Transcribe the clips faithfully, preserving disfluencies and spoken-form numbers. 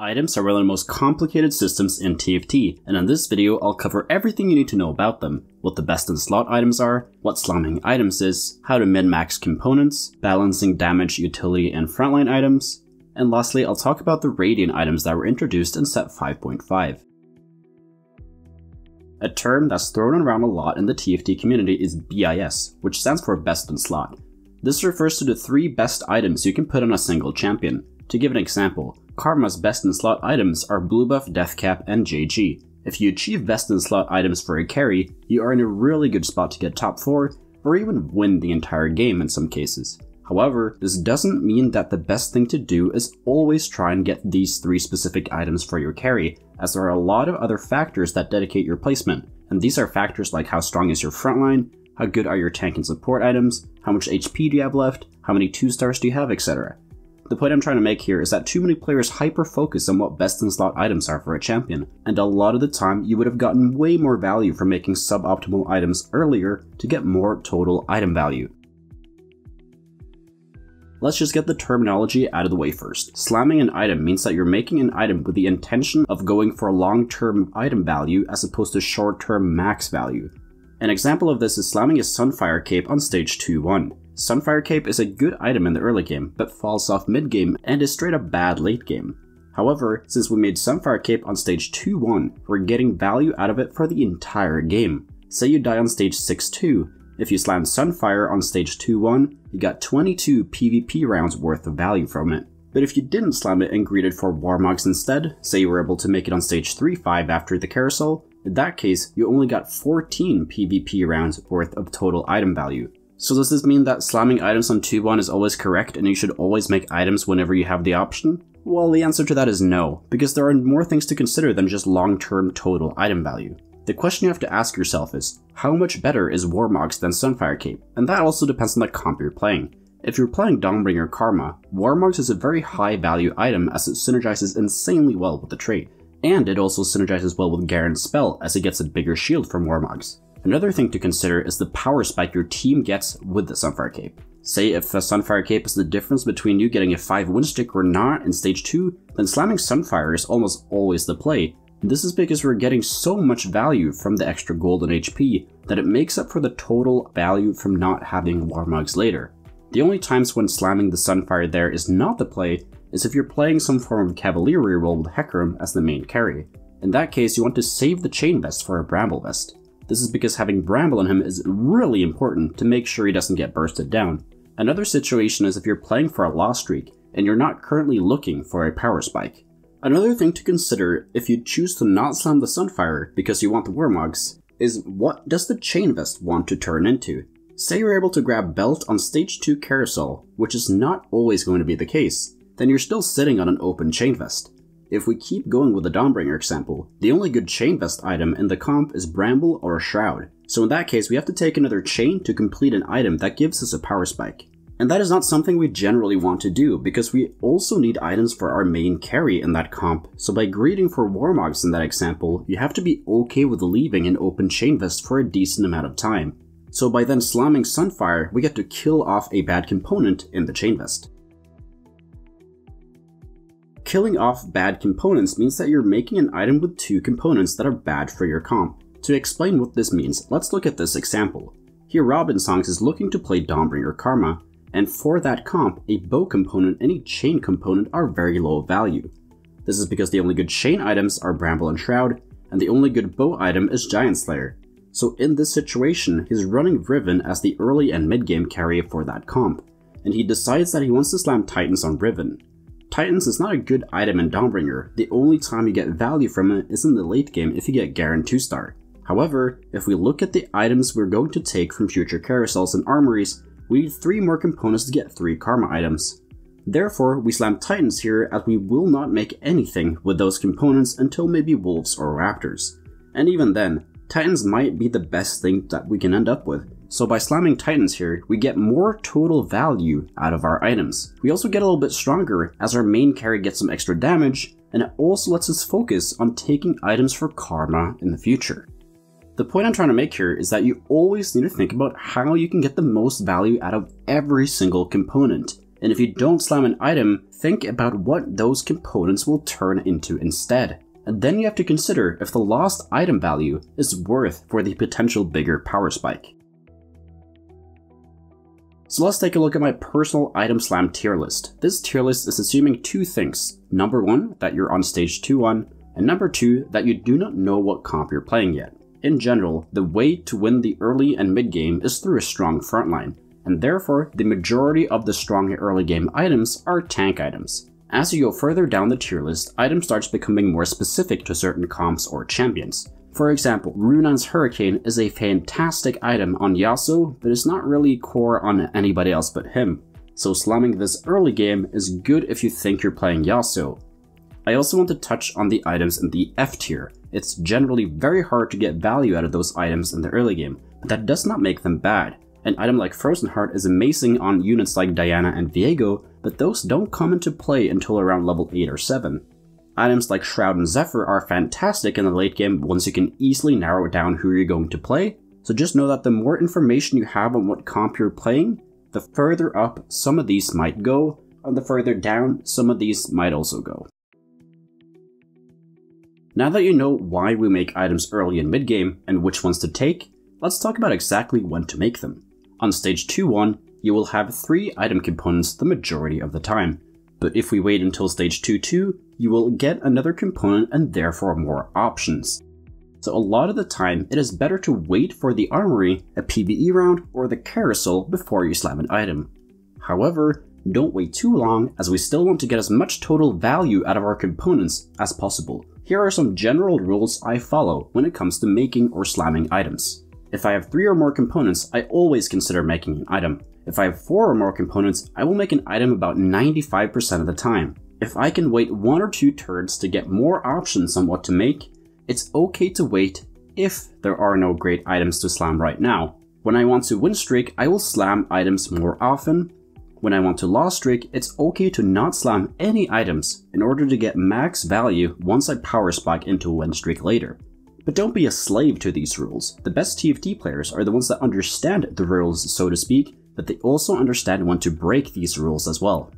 Items are one of the most complicated systems in T F T, and in this video I'll cover everything you need to know about them, what the best in slot items are, what slamming items is, how to min-max components, balancing damage, utility, and frontline items, and lastly I'll talk about the Radiant items that were introduced in Set five point five. A term that's thrown around a lot in the T F T community is B I S, which stands for best in slot. This refers to the three best items you can put on a single champion. To give an example, Karma's best in slot items are Blue Buff, Death Cap, and J G. If you achieve best in slot items for a carry, you are in a really good spot to get top four, or even win the entire game in some cases. However, this doesn't mean that the best thing to do is always try and get these three specific items for your carry, as there are a lot of other factors that dedicate your placement, and these are factors like how strong is your frontline, how good are your tank and support items, how much H P do you have left, how many two stars do you have, et cetera. The point I'm trying to make here is that too many players hyper-focus on what best-in-slot items are for a champion, and a lot of the time you would have gotten way more value from making suboptimal items earlier to get more total item value. Let's just get the terminology out of the way first. Slamming an item means that you're making an item with the intention of going for long-term item value as opposed to short-term max value. An example of this is slamming a Sunfire Cape on stage two one. Sunfire Cape is a good item in the early game, but falls off mid-game and is straight up bad late game. However, since we made Sunfire Cape on stage two one, we're getting value out of it for the entire game. Say you die on stage six two, if you slam Sunfire on stage two one, you got twenty-two PvP rounds worth of value from it. But if you didn't slam it and greeted for Warmog's instead, say you were able to make it on stage three five after the carousel, in that case you only got fourteen PvP rounds worth of total item value. So does this mean that slamming items on two one is always correct and you should always make items whenever you have the option? Well, the answer to that is no, because there are more things to consider than just long-term total item value. The question you have to ask yourself is, how much better is Warmog's than Sunfire Cape? And that also depends on the comp you're playing. If you're playing Dawnbringer Karma, Warmog's is a very high value item as it synergizes insanely well with the trait, and it also synergizes well with Garen's spell as it gets a bigger shield from Warmog's. Another thing to consider is the power spike your team gets with the Sunfire Cape. Say if a Sunfire Cape is the difference between you getting a five win streak or not in stage two, then slamming Sunfire is almost always the play. This is because we're getting so much value from the extra gold and H P that it makes up for the total value from not having Warmog's later. The only times when slamming the Sunfire there is not the play is if you're playing some form of Cavalier reroll with Hecarim as the main carry. In that case, you want to save the Chain Vest for a Bramble Vest. This is because having Bramble on him is really important to make sure he doesn't get bursted down. Another situation is if you're playing for a loss streak and you're not currently looking for a power spike. Another thing to consider if you choose to not slam the Sunfire because you want the Warmog's is, what does the Chain Vest want to turn into? Say you're able to grab Belt on stage two carousel, which is not always going to be the case, then you're still sitting on an open Chain Vest. If we keep going with the Dawnbringer example, the only good Chain Vest item in the comp is Bramble or Shroud, so in that case we have to take another chain to complete an item that gives us a power spike. And that is not something we generally want to do, because we also need items for our main carry in that comp, so by greeting for Warmog's in that example, you have to be okay with leaving an open Chain Vest for a decent amount of time. So by then slamming Sunfire, we get to kill off a bad component in the Chain Vest. Killing off bad components means that you're making an item with two components that are bad for your comp. To explain what this means, let's look at this example. Here RobinSongs is looking to play Dawnbringer Karma, and for that comp, a bow component and a chain component are very low value. This is because the only good chain items are Bramble and Shroud, and the only good bow item is Giant Slayer. So in this situation, he's running Riven as the early and mid-game carry for that comp, and he decides that he wants to slam Titans on Riven. Titans is not a good item in Dawnbringer, the only time you get value from it is in the late game if you get Garen two star. However, if we look at the items we're going to take from future carousels and armories, we need three more components to get three Karma items. Therefore, we slam Titans here as we will not make anything with those components until maybe Wolves or Raptors. And even then, Titans might be the best thing that we can end up with. So by slamming Titans here, we get more total value out of our items. We also get a little bit stronger as our main carry gets some extra damage, and it also lets us focus on taking items for Karma in the future. The point I'm trying to make here is that you always need to think about how you can get the most value out of every single component. And if you don't slam an item, think about what those components will turn into instead. And then you have to consider if the lost item value is worth for the potential bigger power spike. So let's take a look at my personal item slam tier list. This tier list is assuming two things. Number one, that you're on stage two on, and number two, that you do not know what comp you're playing yet. In general, the way to win the early and mid game is through a strong frontline, and therefore the majority of the strong early game items are tank items. As you go further down the tier list, items starts becoming more specific to certain comps or champions. For example, Runaan's Hurricane is a fantastic item on Yasuo, but it's not really core on anybody else but him, so slamming this early game is good if you think you're playing Yasuo. I also want to touch on the items in the F tier. It's generally very hard to get value out of those items in the early game, but that does not make them bad. An item like Frozen Heart is amazing on units like Diana and Viego, but those don't come into play until around level eight or seven. Items like Shroud and Zephyr are fantastic in the late game once you can easily narrow down who you're going to play, so just know that the more information you have on what comp you're playing, the further up some of these might go, and the further down some of these might also go. Now that you know why we make items early and mid game, and which ones to take, let's talk about exactly when to make them. On stage two one, you will have three item components the majority of the time, but if we wait until stage two two, you will get another component and therefore more options. So a lot of the time, it is better to wait for the armory, a PvE round, or the carousel before you slam an item. However, don't wait too long, as we still want to get as much total value out of our components as possible. Here are some general rules I follow when it comes to making or slamming items. If I have three or more components, I always consider making an item. If I have four or more components, I will make an item about ninety-five percent of the time. If I can wait one or two turns to get more options on what to make, it's okay to wait if there are no great items to slam right now. When I want to win streak, I will slam items more often. When I want to loss streak, it's okay to not slam any items in order to get max value once I power spike into a win streak later. But don't be a slave to these rules. The best T F T players are the ones that understand the rules, so to speak, but they also understand when to break these rules as well.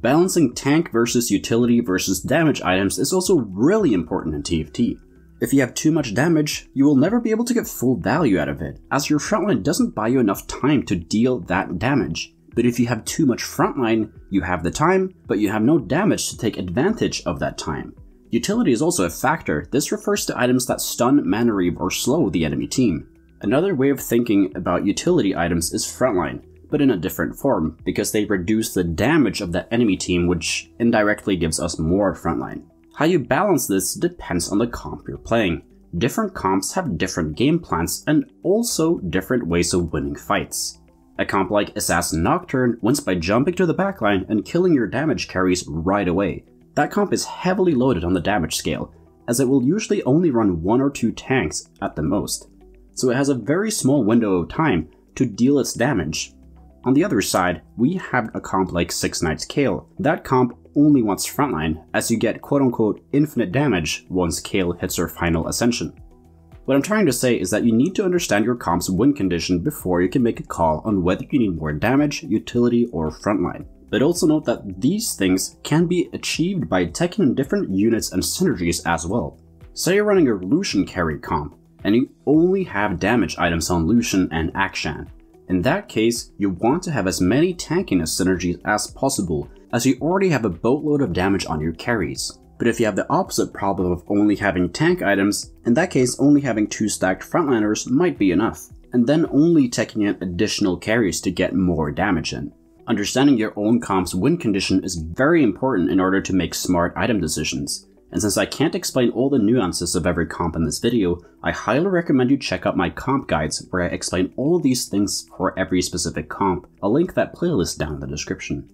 Balancing tank versus utility versus damage items is also really important in T F T. If you have too much damage, you will never be able to get full value out of it, as your frontline doesn't buy you enough time to deal that damage. But if you have too much frontline, you have the time, but you have no damage to take advantage of that time. Utility is also a factor. This refers to items that stun, mana reeve, or slow the enemy team. Another way of thinking about utility items is frontline, but in a different form, because they reduce the damage of the enemy team, which indirectly gives us more frontline. How you balance this depends on the comp you're playing. Different comps have different game plans and also different ways of winning fights. A comp like Assassin Nocturne wins by jumping to the backline and killing your damage carries right away. That comp is heavily loaded on the damage scale, as it will usually only run one or two tanks at the most, so it has a very small window of time to deal its damage. On the other side, we have a comp like Six Knights Kale. That comp only wants frontline, as you get quote-unquote infinite damage once Kale hits her final ascension. What I'm trying to say is that you need to understand your comp's win condition before you can make a call on whether you need more damage, utility, or frontline. But also note that these things can be achieved by taking different units and synergies as well. Say you're running a Lucian carry comp, and you only have damage items on Lucian and Akshan. In that case, you want to have as many tankiness synergies as possible, as you already have a boatload of damage on your carries. But if you have the opposite problem of only having tank items, in that case only having two stacked frontliners might be enough, and then only taking in additional carries to get more damage in. Understanding your own comp's win condition is very important in order to make smart item decisions. And since I can't explain all the nuances of every comp in this video, I highly recommend you check out my comp guides where I explain all these things for every specific comp. I'll link that playlist down in the description.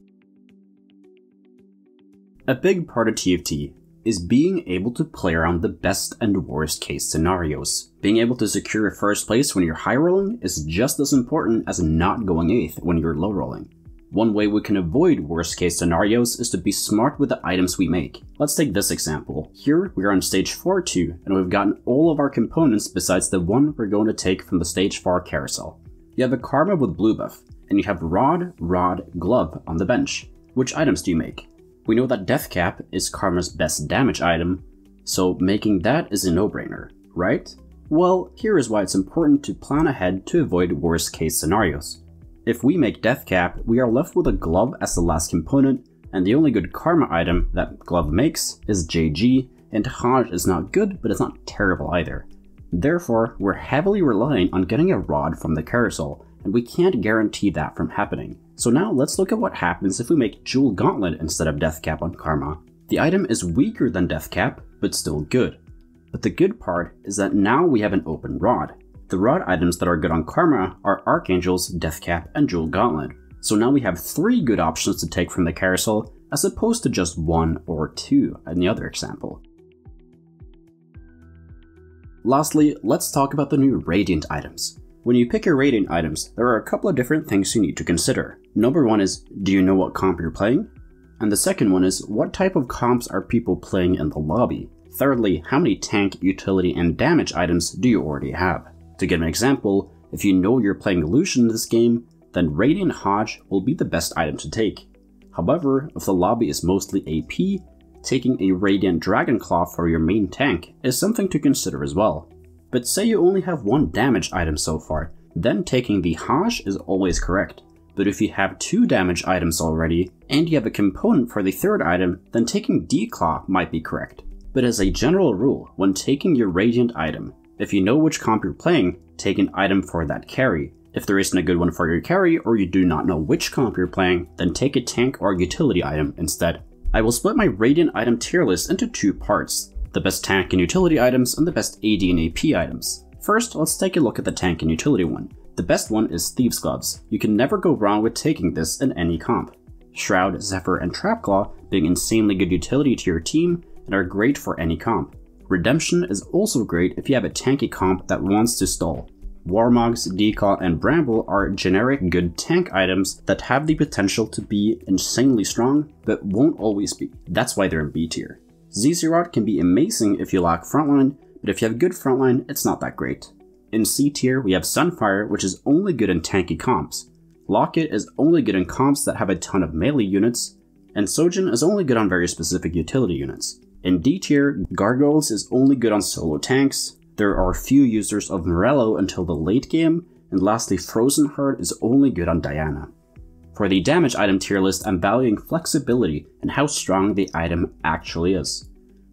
A big part of T F T is being able to play around the best and worst case scenarios. Being able to secure first place when you're high rolling is just as important as not going eighth when you're low rolling. One way we can avoid worst case scenarios is to be smart with the items we make. Let's take this example. Here we are on stage four two, and we've gotten all of our components besides the one we're going to take from the stage four carousel. You have a Karma with Blue Buff. and you have Rod, Rod, Glove on the bench. Which items do you make? We know that Death Cap is Karma's best damage item, so making that is a no-brainer, right? Well, here is why it's important to plan ahead to avoid worst case scenarios. If we make Death Cap, we are left with a glove as the last component, and the only good Karma item that glove makes is J G, and Haj is not good, but it's not terrible either. Therefore, we're heavily relying on getting a rod from the carousel, and we can't guarantee that from happening. So now let's look at what happens if we make Jewel Gauntlet instead of Death Cap on Karma. The item is weaker than Death Cap, but still good. But the good part is that now we have an open rod. The rod items that are good on Karma are Archangels, Death Cap, and Jewel Gauntlet. So now we have three good options to take from the carousel, as opposed to just one or two in the other example. Lastly, let's talk about the new Radiant items. When you pick your Radiant items, there are a couple of different things you need to consider. Number one is, do you know what comp you're playing? And the second one is, what type of comps are people playing in the lobby? Thirdly, how many tank, utility, and damage items do you already have? To give an example, if you know you're playing Lucian in this game, then Radiant Hodge will be the best item to take. However, if the lobby is mostly A P, taking a Radiant Dragonclaw for your main tank is something to consider as well. But say you only have one damage item so far, then taking the Haj is always correct. But if you have two damage items already, and you have a component for the third item, then taking Declaw might be correct. But as a general rule, when taking your Radiant item, if you know which comp you're playing, take an item for that carry. If there isn't a good one for your carry, or you do not know which comp you're playing, then take a tank or utility item instead. I will split my Radiant item tier list into two parts: the best tank and utility items, and the best A D and A P items. First, let's take a look at the tank and utility one. The best one is Thieves' Gloves. You can never go wrong with taking this in any comp. Shroud, Zephyr, and Trapclaw being insanely good utility to your team and are great for any comp. Redemption is also great if you have a tanky comp that wants to stall. Warmog's, Decal, and Bramble are generic good tank items that have the potential to be insanely strong, but won't always be. That's why they're in B tier. Zeezyrod can be amazing if you lack frontline, but if you have good frontline, it's not that great. In C tier, we have Sunfire, which is only good in tanky comps. Locket is only good in comps that have a ton of melee units, and Sojin is only good on very specific utility units. In D tier, Gargoyles is only good on solo tanks. There are few users of Morello until the late game, and lastly, Frozen Heart is only good on Diana. For the damage item tier list, I'm valuing flexibility and how strong the item actually is.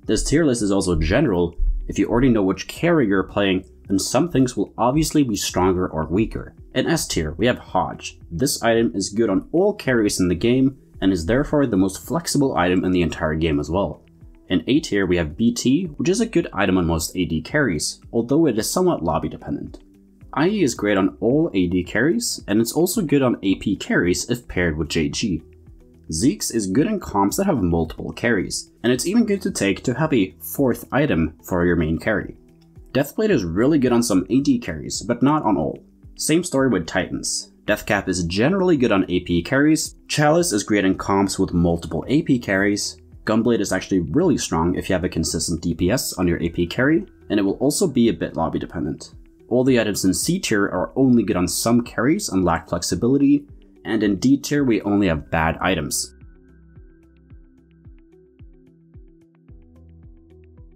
This tier list is also general. If you already know which carry you're playing, then some things will obviously be stronger or weaker. In S tier, we have Hodge. This item is good on all carries in the game, and is therefore the most flexible item in the entire game as well. In A tier, we have B T, which is a good item on most A D carries, although it is somewhat lobby dependent. I E is great on all A D carries, and it's also good on A P carries if paired with J G. Zeke's is good in comps that have multiple carries, and it's even good to take to have a fourth item for your main carry. Deathblade is really good on some A D carries, but not on all. Same story with Titans. Deathcap is generally good on A P carries, Chalice is great in comps with multiple A P carries, Gunblade is actually really strong if you have a consistent D P S on your A P carry, and it will also be a bit lobby dependent. All the items in C tier are only good on some carries and lack flexibility, and in D tier we only have bad items.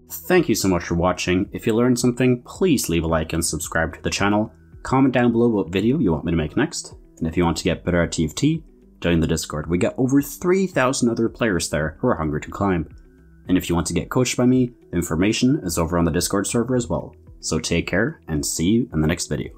Thank you so much for watching. If you learned something, please leave a like and subscribe to the channel. Comment down below what video you want me to make next, and if you want to get better at T F T, join the Discord. We got over three thousand other players there who are hungry to climb. And if you want to get coached by me, information is over on the Discord server as well. So take care, and see you in the next video.